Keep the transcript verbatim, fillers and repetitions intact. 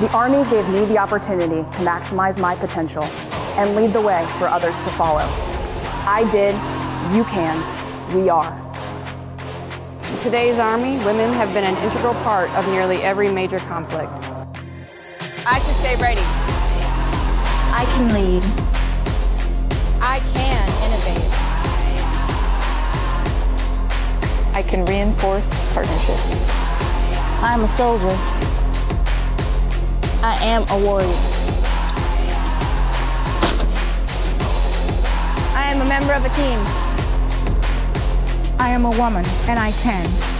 The Army gave me the opportunity to maximize my potential and lead the way for others to follow. I did, you can, we are. In today's Army, women have been an integral part of nearly every major conflict. I can stay ready. I can lead. I can innovate. I can reinforce partnerships. I'm a soldier. I am a warrior. I am a member of a team. I am a woman, and I can.